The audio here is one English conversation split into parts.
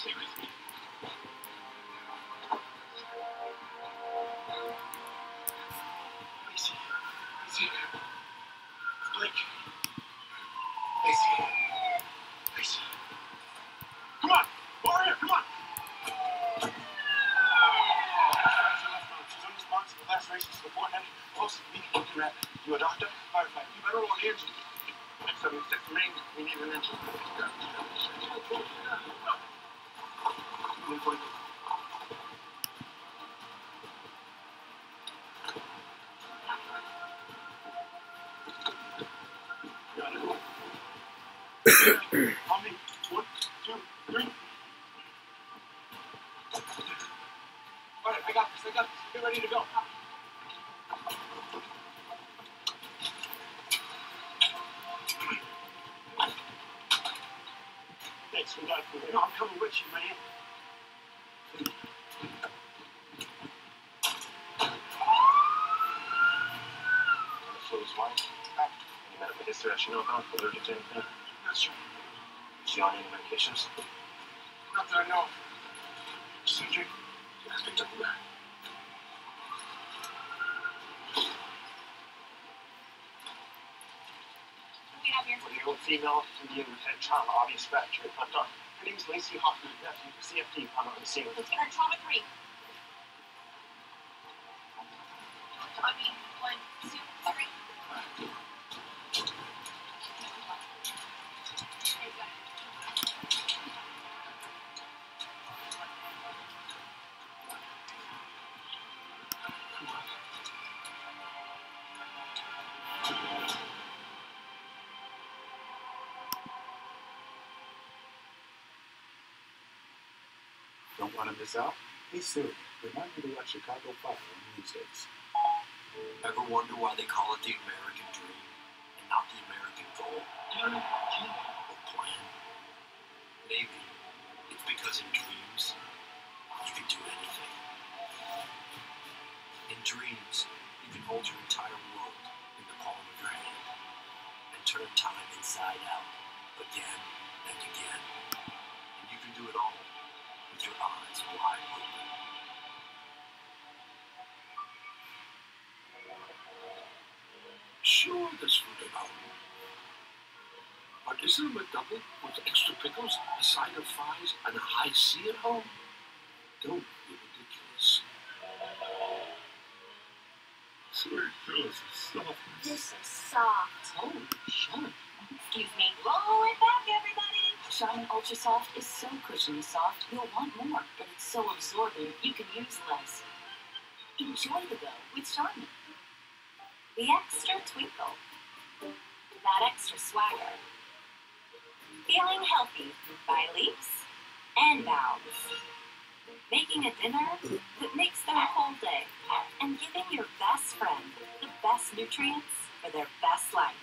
stay with me. You know how to allergic to anything? That's true. Is she on any medications? Not that I know. Just injured. Yeah, I picked up the bat. When the old female Indian with head trauma, obvious fracture, left arm. Her name is Lacey Hoffman, nephew, CFD. I'm not going to see her. Let's get her trauma free. Don't want to miss out? Hey Siri, remind me to watch Chicago Fire on Tuesdays. Ever wonder why they call it the American dream and not the American goal? Or plan? Maybe it's because in dreams, you can do anything. In dreams, you can hold your entire world in the palm of your hand and turn time inside out again and again. And you can do it all. Your eyes wide open. Sure, there's food at home. But isn't a double with extra pickles, a side of fries, and a high C at home? Don't be ridiculous. Sweet Phyllis is soft. This is soft. Oh, shut. Excuse me. Roll it back, everybody. Shine Ultra Soft is so cushiony soft, you'll want more, but it's so absorbent, you can use less. Enjoy the go with Shine. The extra twinkle. That extra swagger. Feeling healthy by leaps and bounds. Making a dinner that makes them a whole day. And giving your best friend the best nutrients for their best life.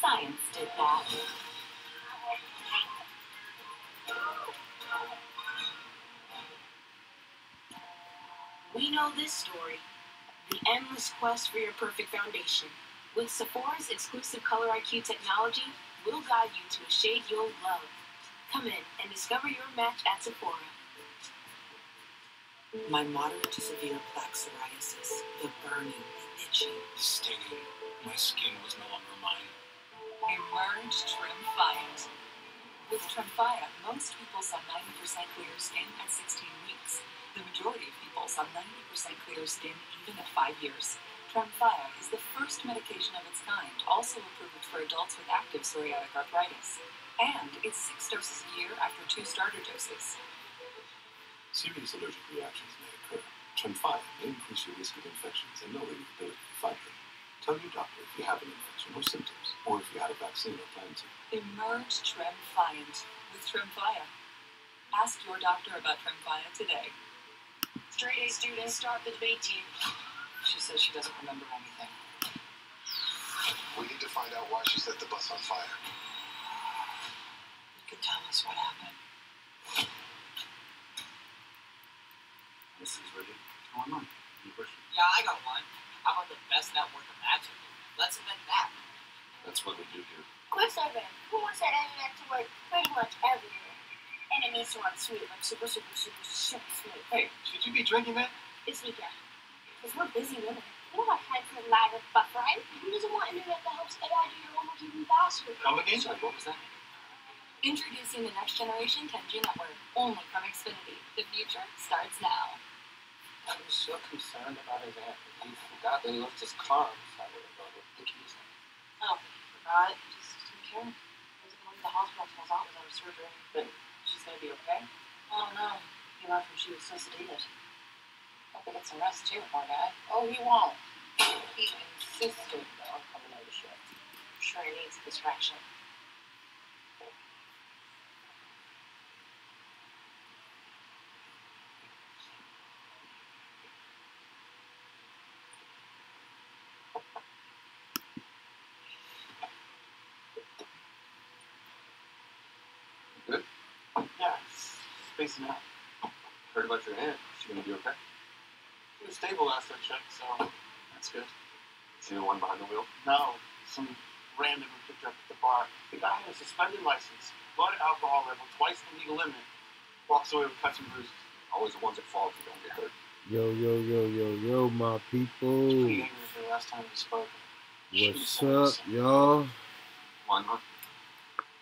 Science did that. We know this story, the endless quest for your perfect foundation. With Sephora's exclusive Color IQ technology, we'll guide you to a shade you'll love. Come in and discover your match at Sephora. My moderate to severe plaque psoriasis, the burning, the itching, the stinging. My skin was no longer mine. Emerge Tremfya. With Tremfya, most people saw 90% clearer skin at 16 weeks. The majority of people saw 90% clearer skin even at 5 years. Tremfya is the first medication of its kind, also approved for adults with active psoriatic arthritis. And it's 6 doses a year after 2 starter doses. Serious allergic reactions may occur. Tremfya may increase your risk of infections and lower your ability to fight them. Tell your doctor if you have an infection or symptoms, or if you had a vaccine or plan to. Emerge Tremfya with Tremfya. Ask your doctor about Tremfya today. Straight A students start the debate team. She says she doesn't remember anything. We need to find out why she set the bus on fire. You can tell us what happened. Mrs. Riddick, what's going on? Any questions? Yeah, I got one. How about the best network imaginable? Let's invent that. That's what we do here. Quick survey. Who won said I have to work pretty much everywhere. And it needs to run smooth, like super, super, super, super smooth. Hey, should you be drinking that? It's weekend. Because we're busy women. We don't have time for a live with butt rhyme. Who doesn't want internet that helps AI do your homework even faster? Come again? Sorry, what was that? Introducing the next generation 10G network, only from Xfinity. The future starts now. I was so concerned about his aunt. He forgot that he left his car inside with the keys. Oh, forgot? Just didn't care. I was going to the hospital until his aunt was out of surgery. But she's going to be okay? I don't know. He left when she was so sedated. Hope he gets some rest too, my guy. Oh, he won't. He insisted on coming out of shit. I'm sure he needs a distraction. Spacing out. Heard about your aunt. Is she gonna be okay? She was stable last I checked, so that's good. See the one behind the wheel? No. Some random who picked up at the bar. The guy had a suspended license, blood alcohol level twice the legal limit, walks away with cuts and bruises. Always the ones at fault who don't get hurt. Yo, my people. It's pretty angry for the last time we spoke. What's up, y'all? One month.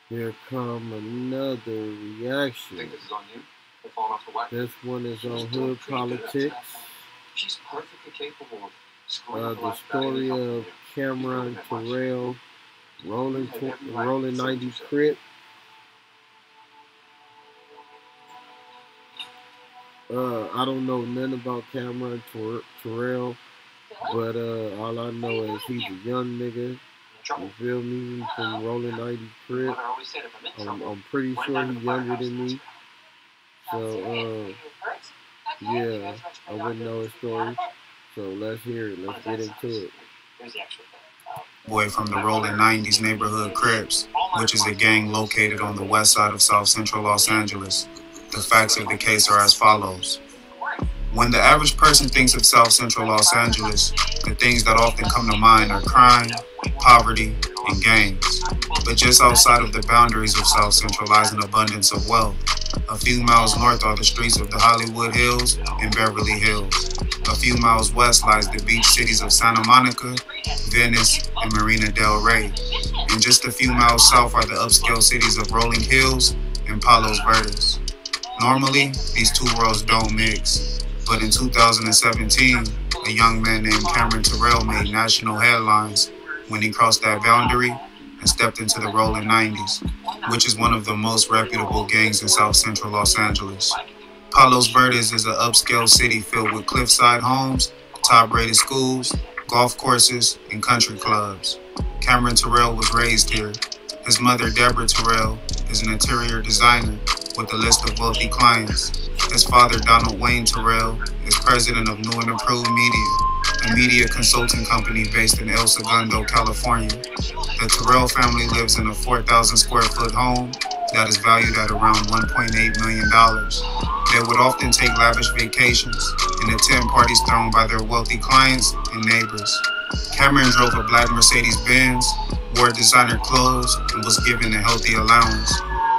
Here come another reaction. I think this is on you. They're falling off the wagon. This one is on hood politics. She's perfectly capable of scoring the story of Cameron Terrell, Rolling 90s Crips. I don't know nothing about Cameron Terrell, but all I know is he's a young nigga. You feel me? From Rolling 90s Crips. I'm pretty sure he's younger than me. So, yeah, I wouldn't know his story. So let's hear it. Let's get into it. Boy from the Rolling 90s neighborhood Crips, which is a gang located on the west side of South Central Los Angeles. The facts of the case are as follows. When the average person thinks of South Central Los Angeles, the things that often come to mind are crime, poverty, and gangs. But just outside of the boundaries of South Central lies an abundance of wealth. A few miles north are the streets of the Hollywood Hills and Beverly Hills. A few miles west lies the beach cities of Santa Monica, Venice, and Marina del Rey. And just a few miles south are the upscale cities of Rolling Hills and Palos Verdes. Normally, these two worlds don't mix. But in 2017, a young man named Cameron Terrell made national headlines when he crossed that boundary and stepped into the Rolling 90s, which is one of the most reputable gangs in South Central Los Angeles. Palos Verdes is an upscale city filled with cliffside homes, top-rated schools, golf courses, and country clubs. Cameron Terrell was raised here. His mother, Deborah Terrell, is an interior designer with a list of wealthy clients. His father, Donald Wayne Terrell, is president of New and Improved Media, a media consulting company based in El Segundo, California. The Terrell family lives in a 4,000 square foot home that is valued at around $1.8 million. They would often take lavish vacations and attend parties thrown by their wealthy clients and neighbors. Cameron drove a black Mercedes-Benz, wore designer clothes, and was given a healthy allowance.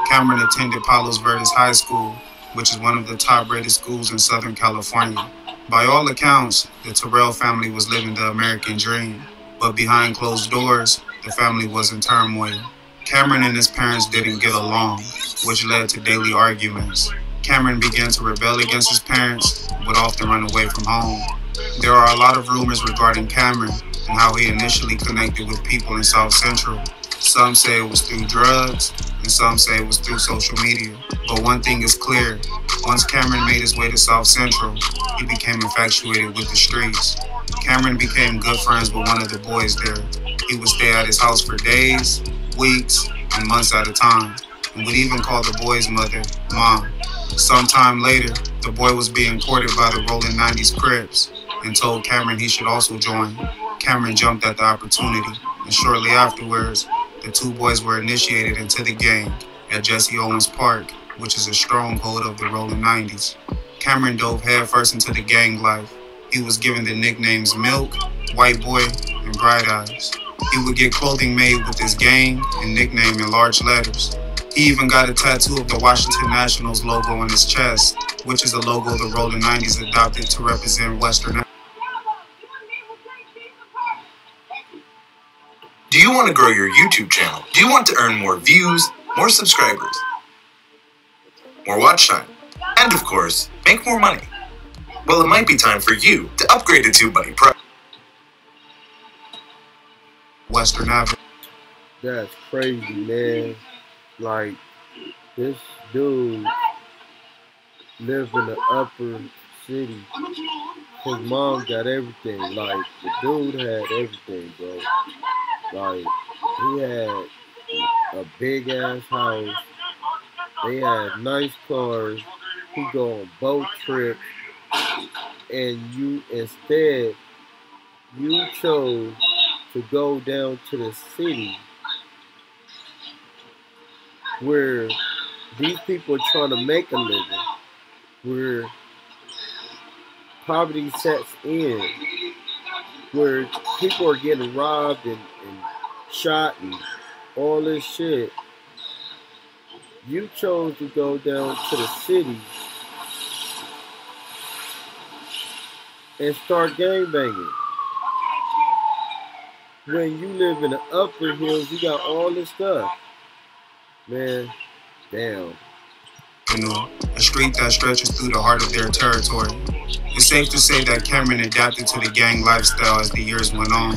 Cameron attended Palos Verdes High School, which is one of the top-rated schools in Southern California. By all accounts, the Terrell family was living the American dream, but behind closed doors, the family was in turmoil. Cameron and his parents didn't get along, which led to daily arguments. Cameron began to rebel against his parents, but often run away from home. There are a lot of rumors regarding Cameron and how he initially connected with people in South Central. Some say it was through drugs, and some say it was through social media. But one thing is clear, once Cameron made his way to South Central, he became infatuated with the streets. Cameron became good friends with one of the boys there. He would stay at his house for days, weeks, and months at a time, and would even call the boy's mother, Mom. Sometime later, the boy was being courted by the Rolling 90s Crips and told Cameron he should also join. Cameron jumped at the opportunity, and shortly afterwards, the two boys were initiated into the gang at Jesse Owens Park, which is a stronghold of the Rolling 90s. Cameron dove headfirst into the gang life. He was given the nicknames Milk, White Boy, and Bright Eyes. He would get clothing made with his gang and nickname in large letters. He even got a tattoo of the Washington Nationals logo on his chest, which is the logo the Rolling 90s adopted to represent Western Avenue. Do you want to grow your YouTube channel? Do you want to earn more views, more subscribers, more watch time, and of course, make more money? Well, it might be time for you to upgrade to TubeBuddy Pro. Western Avenue. That's crazy, man. Like, this dude lives in the upper city. His mom got everything. Like, the dude had everything, bro. Like, he had a big ass house. They had nice cars. He go on boat trips. And you chose to go down to the city where these people are trying to make a living, where poverty sets in, where people are getting robbed and shot and all this shit. You chose to go down to the city and start gangbanging. When you live in the upper hills, you got all this stuff. Man, damn. A street that stretches through the heart of their territory. It's safe to say that Cameron adapted to the gang lifestyle as the years went on.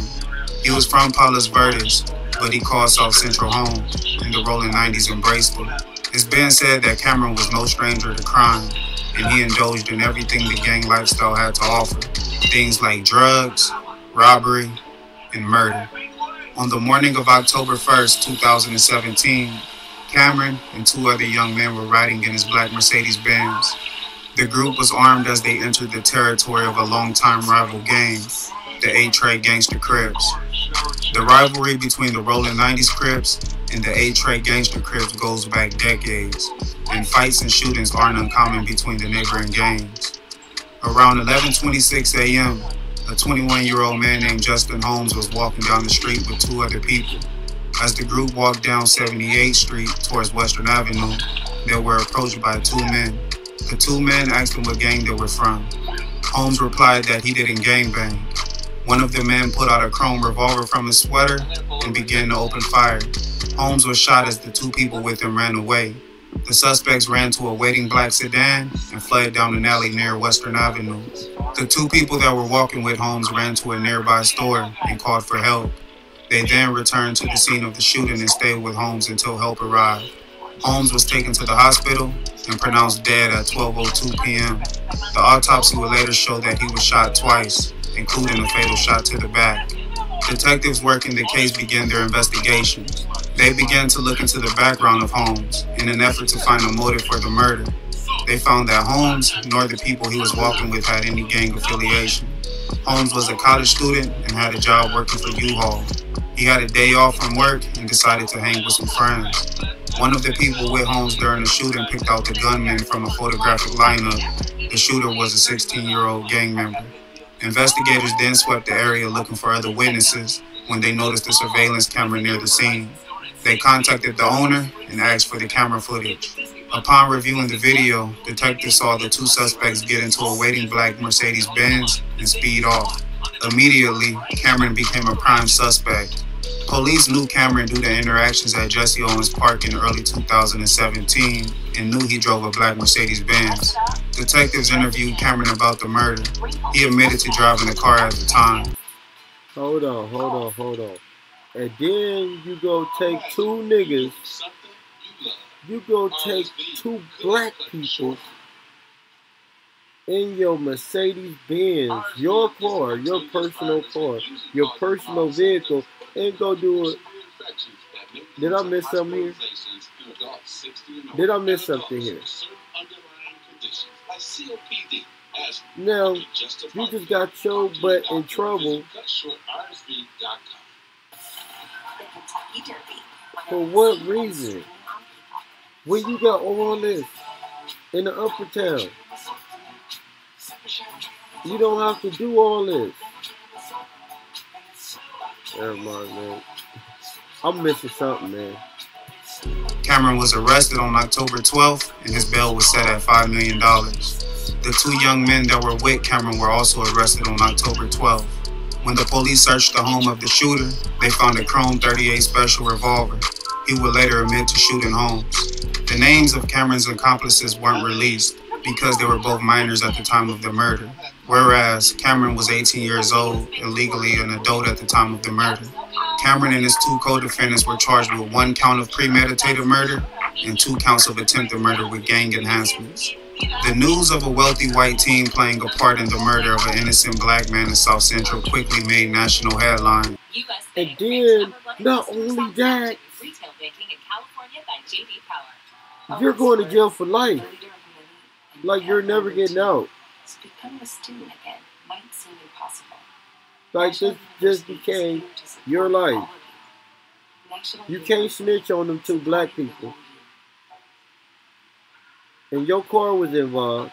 He was from Palos Verdes, but he called South Central home, and the Rolling 90s embraced him. It's been said that Cameron was no stranger to crime, and he indulged in everything the gang lifestyle had to offer. Things like drugs, robbery, and murder. On the morning of October 1st, 2017, Cameron and two other young men were riding in his black Mercedes-Benz. The group was armed as they entered the territory of a longtime rival gang, the A-Tray Gangster Crips. The rivalry between the Rolling 90s Crips and the A-Tray Gangster Crips goes back decades, and fights and shootings aren't uncommon between the neighboring gangs. Around 11:26 a.m., a 21-year-old man named Justin Holmes was walking down the street with two other people. As the group walked down 78th Street towards Western Avenue, they were approached by two men. The two men asked him what gang they were from. Holmes replied that he didn't gangbang. One of the men put out a chrome revolver from his sweater and began to open fire. Holmes was shot as the two people with him ran away. The suspects ran to a waiting black sedan and fled down an alley near Western Avenue. The two people that were walking with Holmes ran to a nearby store and called for help. They then returned to the scene of the shooting and stayed with Holmes until help arrived. Holmes was taken to the hospital and pronounced dead at 12:02 p.m. The autopsy would later show that he was shot twice, including a fatal shot to the back. Detectives working the case began their investigation. They began to look into the background of Holmes in an effort to find a motive for the murder. They found that Holmes nor the people he was walking with had any gang affiliation. Holmes was a college student and had a job working for U-Haul. He had a day off from work and decided to hang with some friends. One of the people with Holmes during the shooting picked out the gunman from a photographic lineup. The shooter was a 16-year-old gang member. Investigators then swept the area looking for other witnesses when they noticed the surveillance camera near the scene. They contacted the owner and asked for the camera footage. Upon reviewing the video, detectives saw the two suspects get into a waiting black Mercedes-Benz and speed off. Immediately, Cameron became a prime suspect. Police knew Cameron due to interactions at Jesse Owens Park in early 2017 and knew he drove a black Mercedes-Benz. Detectives interviewed Cameron about the murder. He admitted to driving the car at the time. Hold on. And then you go take two niggas, you go take two black people in your Mercedes-Benz, your car, your personal vehicle, and go do it. Did I miss something here? Now, you just got your butt in trouble for what reason? When you got all this in the upper town, you don't have to do all this. Everybody, man. I'm missing something, man. Cameron was arrested on October 12th, and his bail was set at $5 million. The two young men that were with Cameron were also arrested on October 12th. When the police searched the home of the shooter, they found a chrome .38 special revolver. He would later admit to shooting Holmes. The names of Cameron's accomplices weren't released because they were both minors at the time of the murder, whereas Cameron was 18 years old and legally an adult at the time of the murder. Cameron and his two co-defendants were charged with 1 count of premeditated murder and 2 counts of attempted murder with gang enhancements. The news of a wealthy white teen playing a part in the murder of an innocent black man in South Central quickly made national headlines. And then, not only that, you're going to jail for life. Like, you're never getting out. Like, this just became your life. You can't snitch on them 2 black people. And your car was involved.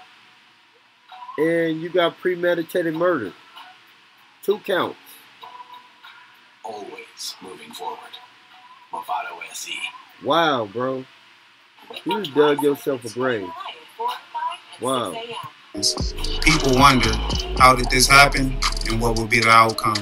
And you got premeditated murder. 2 counts. Always moving forward. Movado SE. Wow, bro. You dug yourself a grave. Wow. People wonder, how did this happen and what will be the outcome?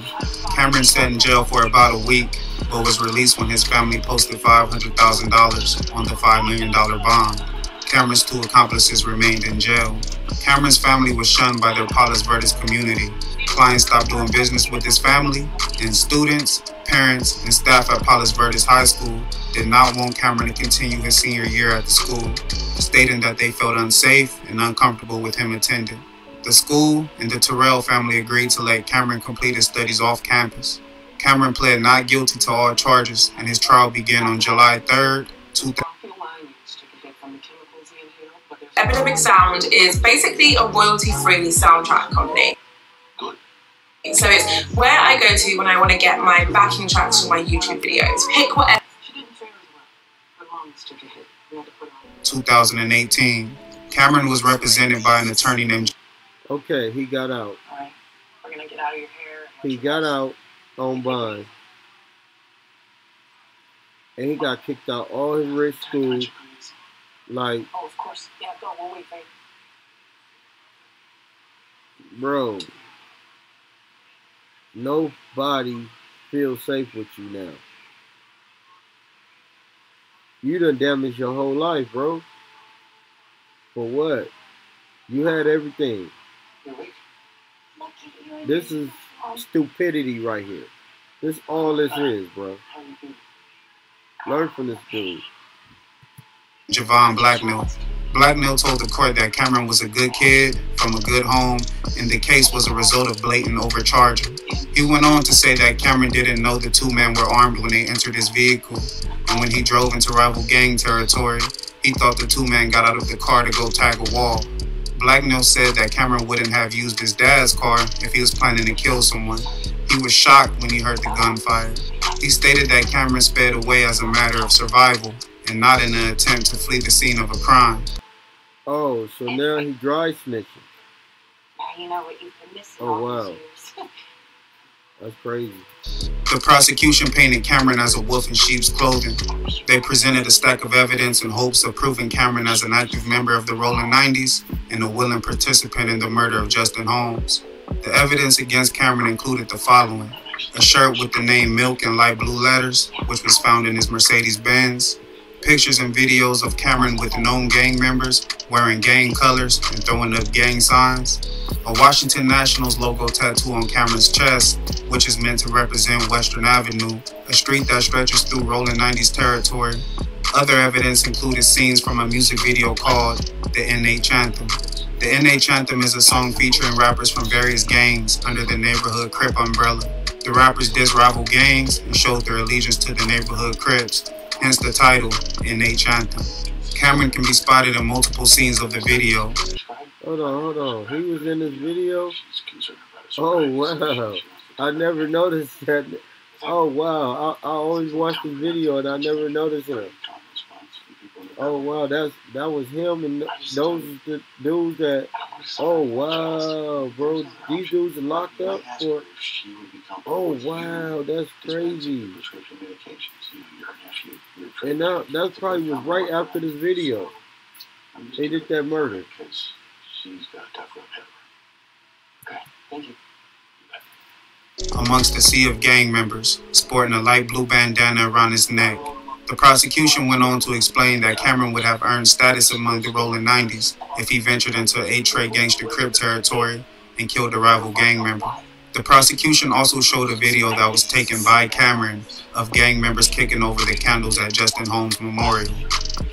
Cameron sat in jail for about a week, but was released when his family posted $500,000 on the $5 million bond. Cameron's 2 accomplices remained in jail. Cameron's family was shunned by their Palos Verdes community. Clients stopped doing business with his family, and students, parents, and staff at Palos Verdes High School did not want Cameron to continue his senior year at the school, stating that they felt unsafe and uncomfortable with him attending. The school and the Terrell family agreed to let Cameron complete his studies off campus. Cameron pled not guilty to all charges, and his trial began on July 3rd, 2000. Epidemic Sound is basically a royalty-free soundtrack company. So it's where I go to when I want to get my backing tracks for my YouTube videos. Pick whatever. 2018, Cameron was represented by an attorney named... Okay, he got out. All right. We're gonna get out of your hair. He got out on bond. And he got kicked out all his rich schools. Like... Oh, of course. Yeah, go. We'll wait, babe. Bro. Nobody feels safe with you now. You done damaged your whole life, bro. For what? You had everything. This is stupidity right here. This is all this is, bro. Learn from this dude. Javon Blackman. Blackman told the court that Cameron was a good kid from a good home, and the case was a result of blatant overcharging. He went on to say that Cameron didn't know the 2 men were armed when they entered his vehicle, and when he drove into rival gang territory, he thought the 2 men got out of the car to go tag a wall. Blackman said that Cameron wouldn't have used his dad's car if he was planning to kill someone. He was shocked when he heard the gunfire. He stated that Cameron sped away as a matter of survival, and not in an attempt to flee the scene of a crime. Oh, so now he dry snitching. Now you know what you've been missing. Oh, wow. That's crazy. The prosecution painted Cameron as a wolf in sheep's clothing. They presented a stack of evidence in hopes of proving Cameron as an active member of the Rolling 90s and a willing participant in the murder of Justin Holmes. The evidence against Cameron included the following: a shirt with the name Milk in light blue letters, which was found in his Mercedes-Benz. Pictures and videos of Cameron with known gang members wearing gang colors and throwing up gang signs. A Washington Nationals logo tattoo on Cameron's chest, which is meant to represent Western Avenue, a street that stretches through Rolling 90s territory. Other evidence included scenes from a music video called The NH Anthem. The NH Anthem is a song featuring rappers from various gangs under the neighborhood Crip umbrella. The rappers diss rival gangs and showed their allegiance to the neighborhood Crips, hence the title, N.H. Anthem. Cameron can be spotted in multiple scenes of the video. Hold on, hold on. He was in this video? Oh, wow. I never noticed that. Oh, wow. I always watch the video and I never noticed him. Oh, wow. That was him and those dudes that Oh, wow, bro. These dudes are locked up for... Oh, wow, that's crazy. And now, that's probably was right after this video. They did that murder. Because she's got a tough road ahead of her. Okay, thank you. Amongst a sea of gang members, sporting a light blue bandana around his neck. The prosecution went on to explain that Cameron would have earned status among the Rolling 90s if he ventured into A-Tray Gangster Crip territory and killed a rival gang member. The prosecution also showed a video that was taken by Cameron of gang members kicking over the candles at Justin Holmes' memorial.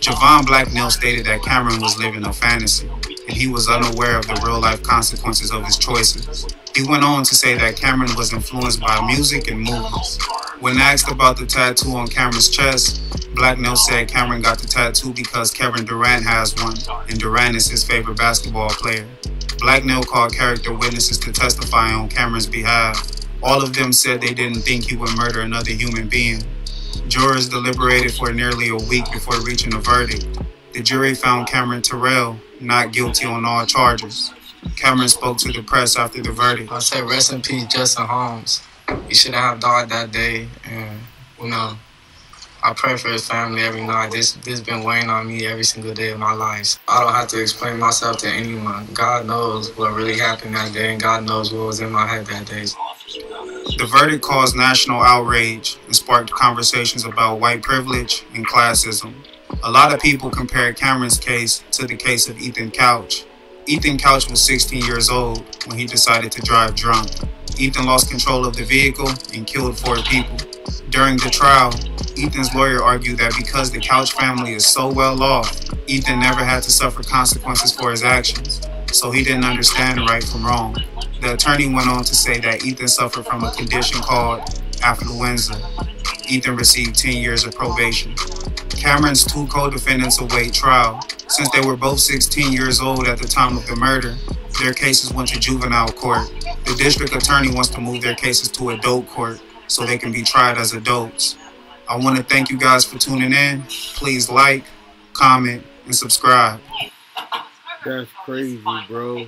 Javon Blackman stated that Cameron was living a fantasy, and he was unaware of the real-life consequences of his choices. He went on to say that Cameron was influenced by music and movies. When asked about the tattoo on Cameron's chest, Blackman said Cameron got the tattoo because Kevin Durant has one, and Durant is his favorite basketball player. Blackman called character witnesses to testify on Cameron's behalf. All of them said they didn't think he would murder another human being. Jurors deliberated for nearly a week before reaching a verdict. The jury found Cameron Terrell not guilty on all charges. Cameron spoke to the press after the verdict. I said, rest in peace, Justin Holmes. He shouldn't have died that day. And, you know, I pray for his family every night. This been weighing on me every single day of my life. I don't have to explain myself to anyone. God knows what really happened that day, and God knows what was in my head that day. The verdict caused national outrage and sparked conversations about white privilege and classism. A lot of people compared Cameron's case to the case of Ethan Couch. Ethan Couch was 16 years old when he decided to drive drunk. Ethan lost control of the vehicle and killed 4 people. During the trial, Ethan's lawyer argued that because the Couch family is so well off, Ethan never had to suffer consequences for his actions, so he didn't understand right from wrong. The attorney went on to say that Ethan suffered from a condition called affluenza. Ethan received 10 years of probation. Cameron's 2 co-defendants await trial. Since they were both 16 years old at the time of the murder, their cases went to juvenile court. The district attorney wants to move their cases to adult court so they can be tried as adults. I want to thank you guys for tuning in. Please like, comment, and subscribe. That's crazy, bro.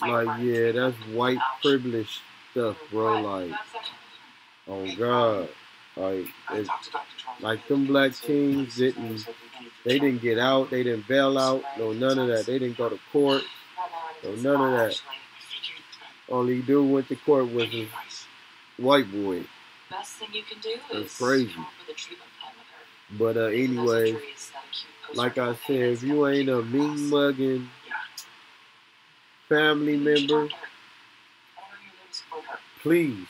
Like, yeah, that's white privilege stuff, bro. Like, oh, God. Like them black teens didn't get out, they didn't bail out, no none of that. They didn't go to court, no none of that. Only dude went to court was a white boy. Best thing you can do is crazy. But anyway, like I said, if you ain't a mean mugging family member, please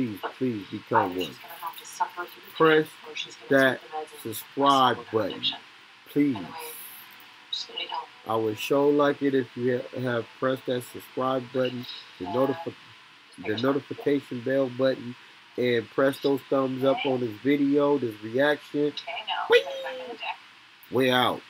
become one. Press that subscribe button, please. I would show like it if you have pressed that subscribe button, the notification bell button, and press those thumbs up on this video, this reaction. We're out.